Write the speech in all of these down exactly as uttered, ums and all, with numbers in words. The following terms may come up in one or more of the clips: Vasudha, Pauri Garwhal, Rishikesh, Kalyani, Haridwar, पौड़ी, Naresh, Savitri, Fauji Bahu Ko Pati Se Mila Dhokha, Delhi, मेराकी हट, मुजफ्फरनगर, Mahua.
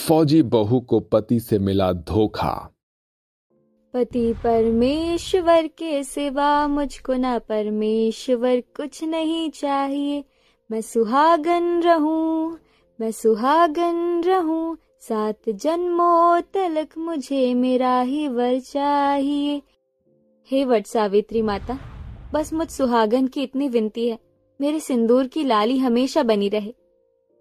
फौजी बहू को पति से मिला धोखा। पति परमेश्वर के सिवा मुझको ना परमेश्वर कुछ नहीं चाहिए। मैं सुहागन रहूं, मैं सुहागन रहूं, सात जन्मों तलक मुझे मेरा ही वर चाहिए। हे वट सावित्री माता, बस मुझ सुहागन की इतनी विनती है, मेरे सिंदूर की लाली हमेशा बनी रहे।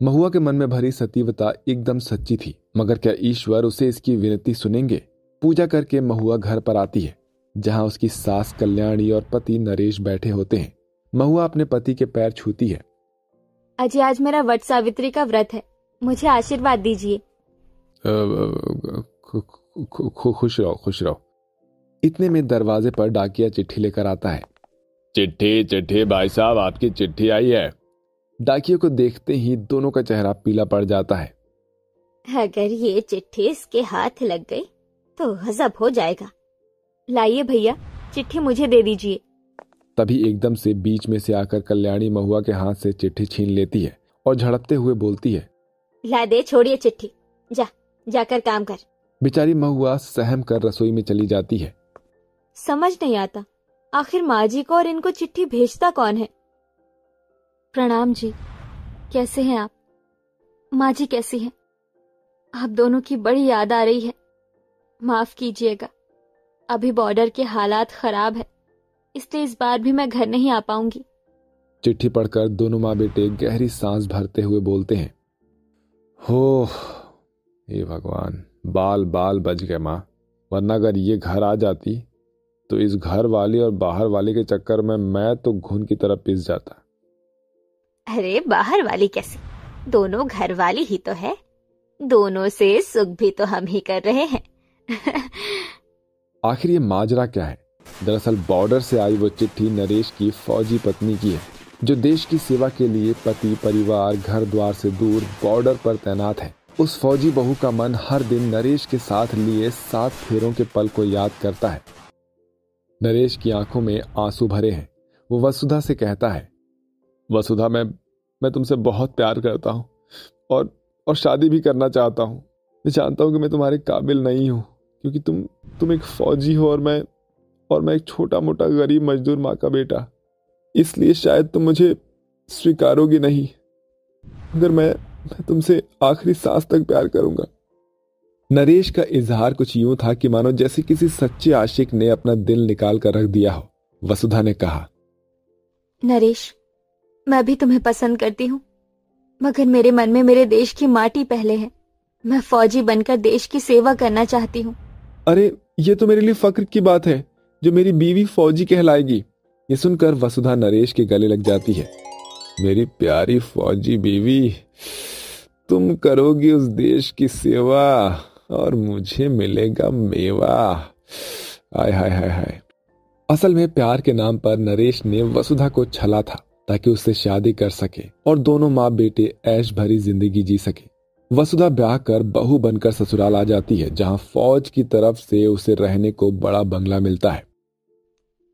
महुआ के मन में भरी सतीवता एकदम सच्ची थी, मगर क्या ईश्वर उसे इसकी विनती सुनेंगे? पूजा करके महुआ घर पर आती है, जहां उसकी सास कल्याणी और पति नरेश बैठे होते हैं। महुआ अपने पति के पैर छूती है। अजय, आज मेरा वट सावित्री का व्रत है, मुझे आशीर्वाद दीजिए। खुश रहो, खुश रहो। इतने में दरवाजे पर डाकिया चिट्ठी लेकर आता है। चिट्ठी चिट्ठी भाई साहब, आपकी चिट्ठी आई है। डाकिया को देखते ही दोनों का चेहरा पीला पड़ जाता है। अगर ये चिट्ठी इसके हाथ लग गई तो गजब हो जाएगा। लाइए भैया, चिट्ठी मुझे दे दीजिए। तभी एकदम से बीच में से आकर कल्याणी महुआ के हाथ से चिट्ठी छीन लेती है और झड़पते हुए बोलती है, ला दे, छोड़िए चिट्ठी, जा जाकर काम कर। बेचारी महुआ सहम कर रसोई में चली जाती है। समझ नहीं आता, आखिर माँ जी को और इनको चिट्ठी भेजता कौन है? प्रणाम जी, कैसे हैं आप? माँ जी कैसी हैं? आप दोनों की बड़ी याद आ रही है। माफ कीजिएगा, अभी बॉर्डर के हालात खराब है, इसलिए इस बार भी मैं घर नहीं आ पाऊंगी। चिट्ठी पढ़कर दोनों माँ बेटे गहरी सांस भरते हुए बोलते हैं, हो हे भगवान, बाल बाल बच गए माँ, वरना अगर ये घर आ जाती तो इस घर वाले और बाहर वाले के चक्कर में मैं तो घुन की तरह पिस जाता। अरे बाहर वाली कैसे, दोनों घर वाली ही तो है, दोनों से सुख भी तो हम ही कर रहे हैं। आखिर ये माजरा क्या है? दरअसल बॉर्डर से आई वो चिट्ठी नरेश की फौजी पत्नी की है, जो देश की सेवा के लिए पति, परिवार, घर द्वार से दूर बॉर्डर पर तैनात है। उस फौजी बहू का मन हर दिन नरेश के साथ लिए सात फेरों के पल को याद करता है। नरेश की आंखों में आंसू भरे हैं। वो वसुधा से कहता है, वसुधा, मैं मैं तुमसे बहुत प्यार करता हूँ और और शादी भी करना चाहता हूँ। मैं जानता हूँ कि मैं तुम्हारे काबिल नहीं हूँ, क्योंकि तुम तुम एक फौजी हो और मैं और मैं एक छोटा मोटा गरीब मजदूर माँ का बेटा, इसलिए शायद तुम मुझे स्वीकारोगी नहीं, मगर मैं मैं तुमसे आखिरी सांस तक प्यार करूंगा। नरेश का इजहार कुछ यूं था कि मानो जैसे किसी सच्चे आशिक ने अपना दिल निकाल कर रख दिया हो। वसुधा ने कहा, नरेश, मैं भी तुम्हें पसंद करती हूँ, मगर मेरे मन में मेरे देश की माटी पहले है। मैं फौजी बनकर देश की सेवा करना चाहती हूँ। अरे, ये तो मेरे लिए फक्र की बात है, जो मेरी बीवी फौजी कहलाएगी। ये सुनकर वसुधा नरेश के गले लग जाती है। मेरी प्यारी फौजी बीवी, तुम करोगी उस देश की सेवा और मुझे मिलेगा मेवा। आय हाय हाय हाय। असल में प्यार के नाम पर नरेश ने वसुधा को छला था, ताकि उससे शादी कर सके और दोनों माँ बेटे ऐश भरी जिंदगी जी सके। वसुधा ब्याह कर बहू बनकर ससुराल आ जाती है, जहाँ फौज की तरफ से उसे रहने को बड़ा बंगला मिलता है।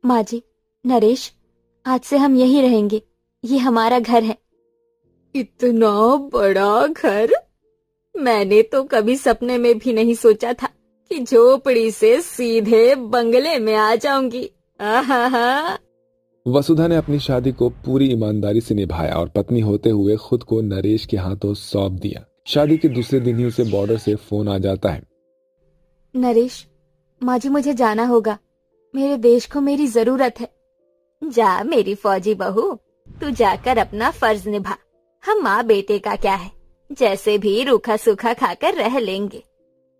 माँ जी, नरेश, आज से हम यही रहेंगे, ये हमारा घर है। इतना बड़ा घर, मैंने तो कभी सपने में भी नहीं सोचा था कि झोपड़ी से सीधे बंगले में आ जाऊंगी। आहा। वसुधा ने अपनी शादी को पूरी ईमानदारी से निभाया और पत्नी होते हुए खुद को नरेश के हाथों सौंप दिया। शादी के दूसरे दिन ही उसे बॉर्डर से फोन आ जाता है। नरेश, माँ जी, मुझे जाना होगा, मेरे देश को मेरी जरूरत है। जा मेरी फौजी बहू, तू जाकर अपना फर्ज निभा, हम माँ बेटे का क्या है, जैसे भी रूखा सूखा खाकर रह लेंगे।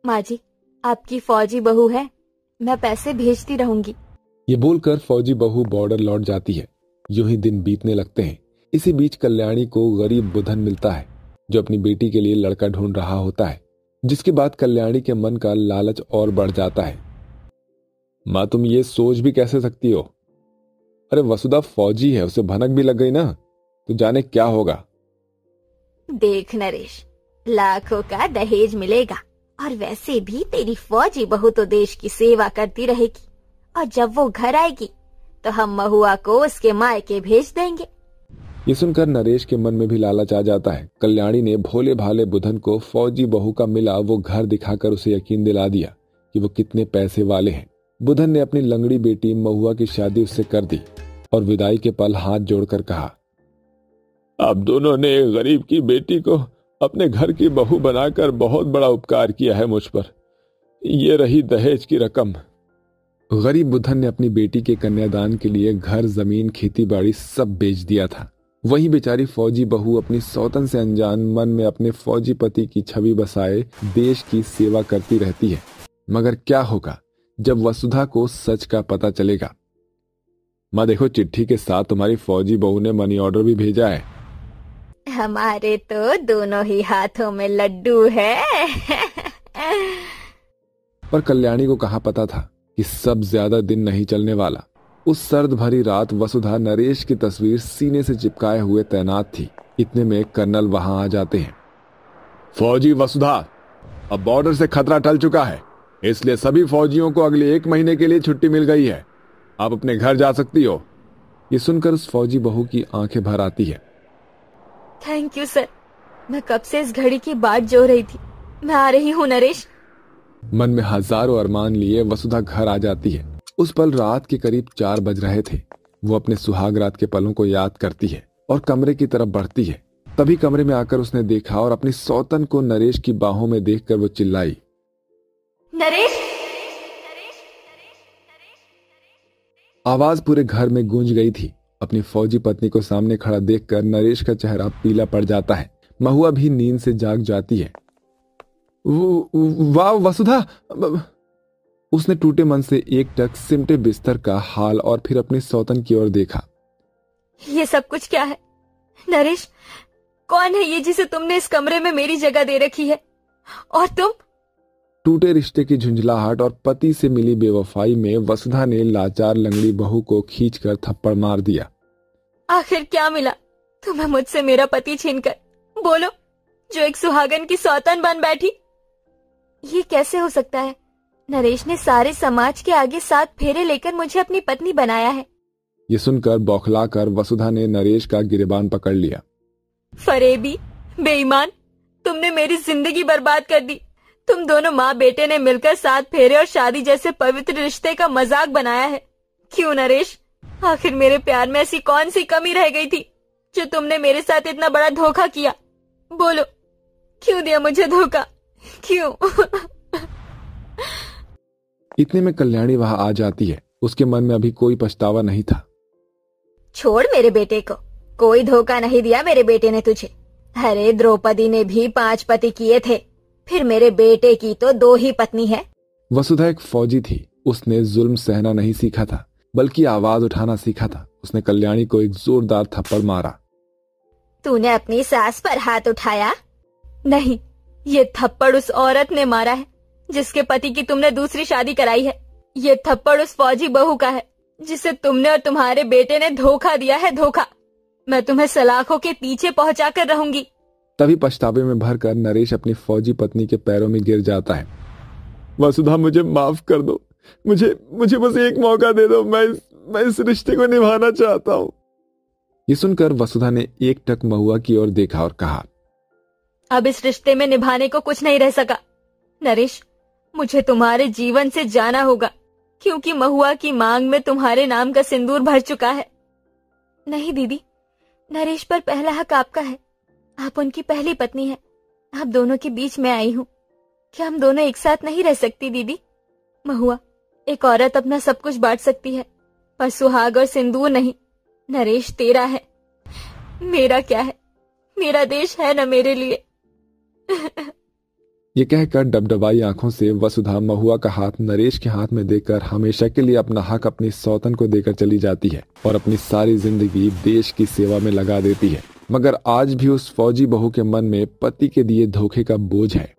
माँ जी, आपकी फौजी बहू है, मैं पैसे भेजती रहूंगी। ये बोलकर फौजी बहू बॉर्डर लौट जाती है। यूं ही दिन बीतने लगते हैं। इसी बीच कल्याणी को गरीब बुधन मिलता है, जो अपनी बेटी के लिए लड़का ढूंढ रहा होता है, जिसके बाद कल्याणी के मन का लालच और बढ़ जाता है। माँ, तुम ये सोच भी कैसे सकती हो? अरे वसुधा फौजी है, उसे भनक भी लग गई ना, तो जाने क्या होगा। देख नरेश, लाखों का दहेज मिलेगा और वैसे भी तेरी फौजी बहू तो देश की सेवा करती रहेगी, और जब वो घर आएगी तो हम महुआ को उसके मायके भेज देंगे। ये सुनकर नरेश के मन में भी लालच आ जाता है। कल्याणी ने भोले भाले बुधन को फौजी बहू का मिला वो घर दिखाकर उसे यकीन दिला दिया कि वो कितने पैसे वाले हैं। बुधन ने अपनी लंगड़ी बेटी महुआ की शादी उससे कर दी और विदाई के पल हाथ जोड़कर कहा, आप दोनों ने गरीब की बेटी को अपने घर की बहू बनाकर बहुत बड़ा उपकार किया है मुझ पर। ये रही दहेज की रकम। गरीब बुधन ने अपनी बेटी के कन्यादान के लिए घर, जमीन, खेती बाड़ी सब बेच दिया था। वहीं बेचारी फौजी बहू अपनी सौतन से अनजान मन में अपने फौजी पति की छवि बसाए देश की सेवा करती रहती है। मगर क्या होगा जब वसुधा को सच का पता चलेगा। माँ देखो, चिट्ठी के साथ तुम्हारी फौजी बहू ने मनी ऑर्डर भी भेजा है। हमारे तो दोनों ही हाथों में लड्डू है। पर कल्याणी को कहाँ पता था कि सब ज्यादा दिन नहीं चलने वाला। उस सर्द भरी रात वसुधा नरेश की तस्वीर सीने से चिपकाए हुए तैनात थी। इतने में कर्नल वहां आ जाते हैं। फौजी वसुधा, अब बॉर्डर से खतरा टल चुका है, इसलिए सभी फौजियों को अगले एक महीने के लिए छुट्टी मिल गई है। आप अपने घर जा सकती हो। ये सुनकर उस फौजी बहू की आंखें भर आती है। थैंक यू सर, मैं कब से इस घड़ी की बाट जो रही थी। मैं आ रही हूँ नरेश। मन में हजारों अरमान लिए वसुधा घर आ जाती है। उस पल रात के करीब चार बज रहे थे। वो अपने सुहाग रात के पलों को याद करती है और कमरे की तरफ बढ़ती है। तभी कमरे में आकर उसने देखा और अपनी सौतन को नरेश की बाहों में देखकर वो चिल्लाई, नरेश! आवाज पूरे घर में गूंज गई थी। अपनी फौजी पत्नी को सामने खड़ा देखकर नरेश का चेहरा पीला पड़ जाता है। महुआ भी नींद से जाग जाती है। वाह वसुधा! उसने टूटे मन से एक टक सिमटे बिस्तर का हाल और फिर अपनी सौतन की ओर देखा। ये सब कुछ क्या है नरेश? कौन है ये जिसे तुमने इस कमरे में मेरी जगह दे रखी है? और तुम? टूटे रिश्ते की झुंझलाहट और पति से मिली बेवफाई में वसुधा ने लाचार लंगड़ी बहू को खींचकर थप्पड़ मार दिया। आखिर क्या मिला तुम्हें मुझसे मेरा पति छीनकर? बोलो, जो एक सुहागन की सौतन बन बैठी। ये कैसे हो सकता है? नरेश ने सारे समाज के आगे सात फेरे लेकर मुझे अपनी पत्नी बनाया है। ये सुनकर बौखलाकर वसुधा ने नरेश का गिरेबान पकड़ लिया। फरेबी, बेईमान, तुमने मेरी जिंदगी बर्बाद कर दी। तुम दोनों माँ बेटे ने मिलकर सात फेरे और शादी जैसे पवित्र रिश्ते का मजाक बनाया है। क्यों नरेश, आखिर मेरे प्यार में ऐसी कौन सी कमी रह गई थी जो तुमने मेरे साथ इतना बड़ा धोखा किया? बोलो, क्यों दिया मुझे धोखा, क्यों? इतने में कल्याणी वहां आ जाती है। उसके मन में अभी कोई पछतावा नहीं था। छोड़ मेरे बेटे को, कोई धोखा नहीं दिया मेरे बेटे ने तुझे। अरे द्रौपदी ने भी पांच पति किए थे, फिर मेरे बेटे की तो दो ही पत्नी है। वसुधा एक फौजी थी। उसने जुल्म सहना नहीं सीखा था, बल्कि आवाज उठाना सीखा था। उसने कल्याणी को एक जोरदार थप्पड़ मारा। तूने अपनी सास पर हाथ उठाया? नहीं, ये थप्पड़ उस औरत ने मारा है जिसके पति की तुमने दूसरी शादी कराई है। ये थप्पड़ उस फौजी बहू का है जिसे तुमने और तुम्हारे बेटे ने धोखा दिया है, धोखा। मैं तुम्हें सलाखों के पीछे पहुँचा कर रहूंगी। तभी पछतावे में भरकर नरेश अपनी फौजी पत्नी के पैरों में गिर जाता है। वसुधा, मुझे माफ कर दो, मुझे मुझे बस एक मौका दे दो। मैं मैं इस रिश्ते को निभाना चाहता हूँ। ये सुनकर वसुधा ने एक टक महुआ की ओर देखा और कहा, अब इस रिश्ते में निभाने को कुछ नहीं रह सका। नरेश, मुझे तुम्हारे जीवन से जाना होगा, क्योंकि महुआ की मांग में तुम्हारे नाम का सिंदूर भर चुका है। नहीं दीदी, नरेश पर पहला हक आपका है। आप उनकी पहली पत्नी हैं। आप दोनों के बीच में आई हूँ। क्या हम दोनों एक साथ नहीं रह सकती दीदी? महुआ, एक औरत अपना सब कुछ बांट सकती है, पर सुहाग और सिंदूर नहीं। नरेश तेरा है, मेरा क्या है? मेरा देश है न मेरे लिए। ये कहकर डबडबाई आंखों से वसुधा महुआ का हाथ नरेश के हाथ में देकर हमेशा के लिए अपना हक अपनी सौतन को देकर चली जाती है और अपनी सारी जिंदगी देश की सेवा में लगा देती है। मगर आज भी उस फौजी बहू के मन में पति के दिए धोखे का बोझ है।